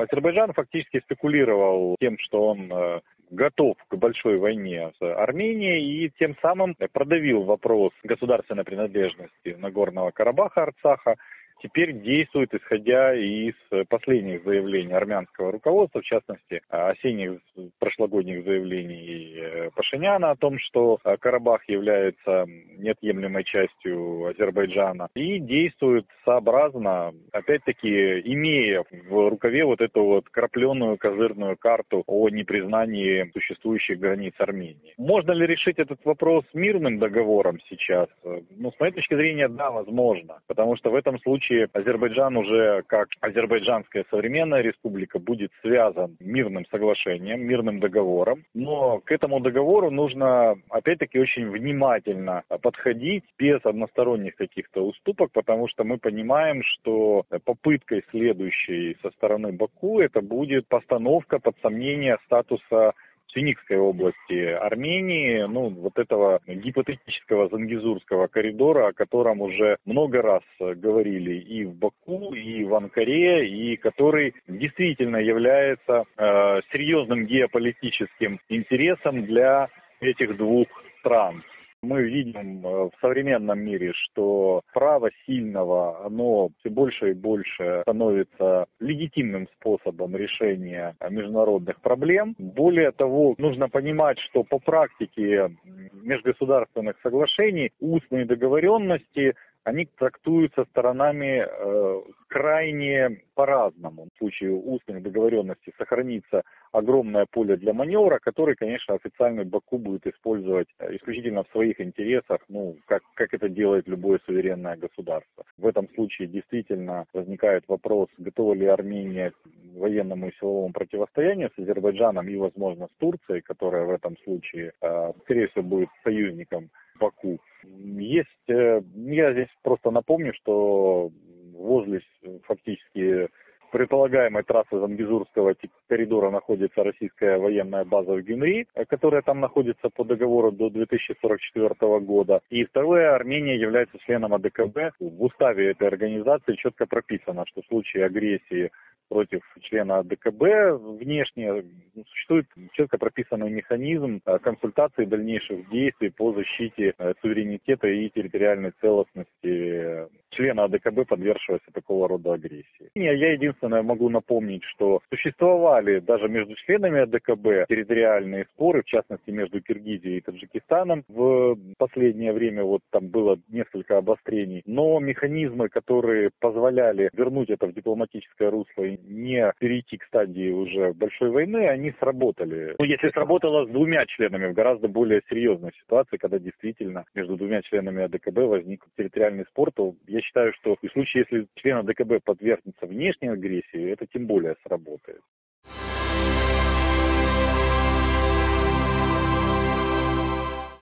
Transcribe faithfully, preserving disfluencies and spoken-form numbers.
Азербайджан фактически спекулировал тем, что он готов к большой войне с Арменией и тем самым продавил вопрос государственной принадлежности Нагорного Карабаха, Арцаха. Теперь действует, исходя из последних заявлений армянского руководства, в частности, осенних прошлогодних заявлений Пашиняна о том, что Карабах является неотъемлемой частью Азербайджана, и действует сообразно, опять-таки, имея в рукаве вот эту вот крапленую козырную карту о непризнании существующих границ Армении. Можно ли решить этот вопрос мирным договором сейчас? Ну, с моей точки зрения, да, возможно, потому что в этом случае Азербайджан уже как азербайджанская современная республика будет связан мирным соглашением, мирным договором. Но к этому договору нужно, опять-таки, очень внимательно подходить без односторонних каких-то уступок, потому что мы понимаем, что попыткой следующей со стороны Баку это будет постановка под сомнение статуса Сюникской области Армении, ну, вот этого гипотетического Зангезурского коридора, о котором уже много раз говорили и в Баку, и в Анкаре, и который действительно является э, серьезным геополитическим интересом для этих двух стран. Мы видим в современном мире, что право сильного, оно все больше и больше становится легитимным способом решения международных проблем. Более того, нужно понимать, что по практике межгосударственных соглашений устные договоренности они трактуются сторонами э, крайне по-разному. В случае устных договоренностей сохранится огромное поле для маневра, который, конечно, официальный Баку будет использовать исключительно в своих интересах, ну, как, как это делает любое суверенное государство. В этом случае действительно возникает вопрос, готова ли Армения к военному и силовому противостоянию с Азербайджаном и, возможно, с Турцией, которая в этом случае, э, скорее всего, будет союзником Баку. Есть, я здесь просто напомню, что возле фактически предполагаемой трассы Зангезурского коридора находится российская военная база в Гюмри, которая там находится по договору до две тысячи сорок четвёртого года. И второе, Армения является членом о дэ ка бэ. В уставе этой организации четко прописано, что в случае агрессии против члена о дэ ка бэ внешне существует четко прописанный механизм консультации дальнейших действий по защите суверенитета и территориальной целостности члена о дэ ка бэ, подвергшегося такого рода агрессии. Я единственное могу напомнить, что существовали даже между членами о дэ ка бэ территориальные споры, в частности между Киргизией и Таджикистаном. В последнее время вот там было несколько обострений, но механизмы, которые позволяли вернуть это в дипломатическое русло и не перейти к стадии уже большой войны, они сработали. Ну, если сработало с двумя членами, в гораздо более серьезной ситуации, когда действительно между двумя членами о дэ ка бэ возник территориальный спор, то я считаю, что в случае, если член о дэ ка бэ подвергнется внешней агрессии, это тем более сработает.